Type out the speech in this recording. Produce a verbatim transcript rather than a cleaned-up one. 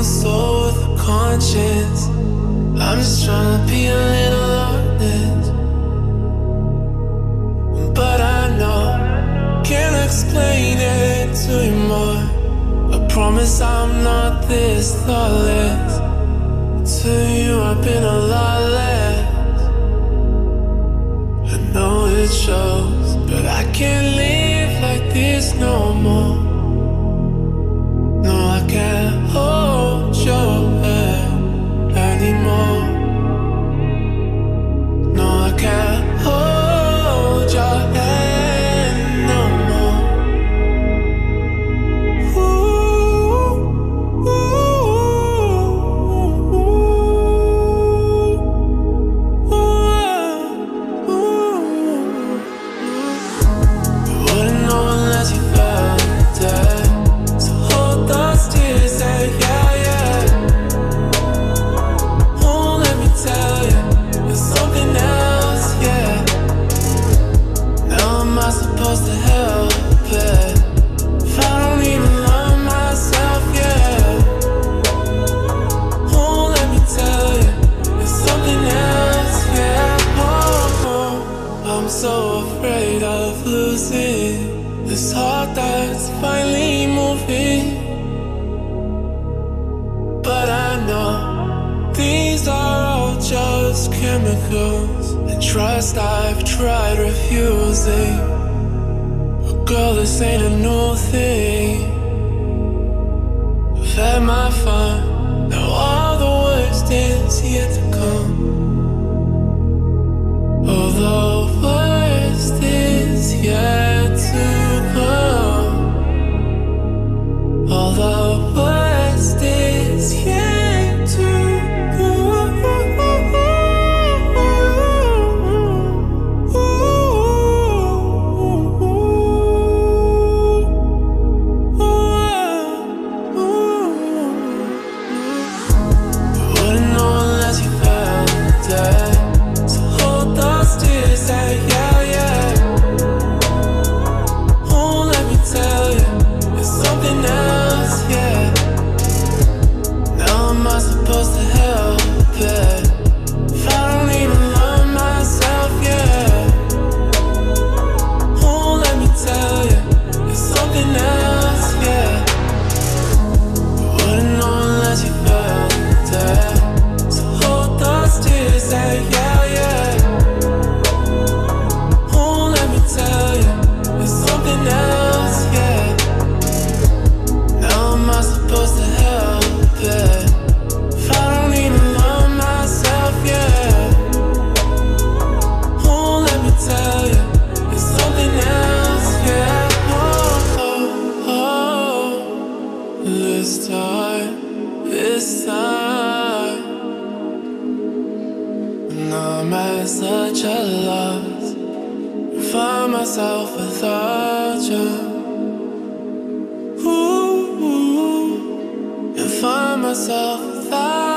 my soul with a conscience. I'm just trying to be a little honest, but I know, can't explain it to you more. I promise I'm not this thoughtless. To you I've been a lot less. I know it shows, but I can't live like this no more. Can't hold your hand anymore. No, I can't hold your hand no more. Ooh, ooh, ooh, ooh, ooh, ooh. You wouldn't know unless you felt that. So afraid of losing this heart that's finally moving. But I know these are all just chemicals, and trust I've tried refusing. But girl, this ain't a new thing. I've had my fun, now all the worst is yet to come. Although yet to come, all the worst is yet to come. Ooh, ooh, ooh, ooh, ooh, ooh. You wouldn't know unless you felt that. So hold those tears and yeah, yeah. This time, this time, and I'm at such a loss. I find myself without you. Ooh, I find myself without you.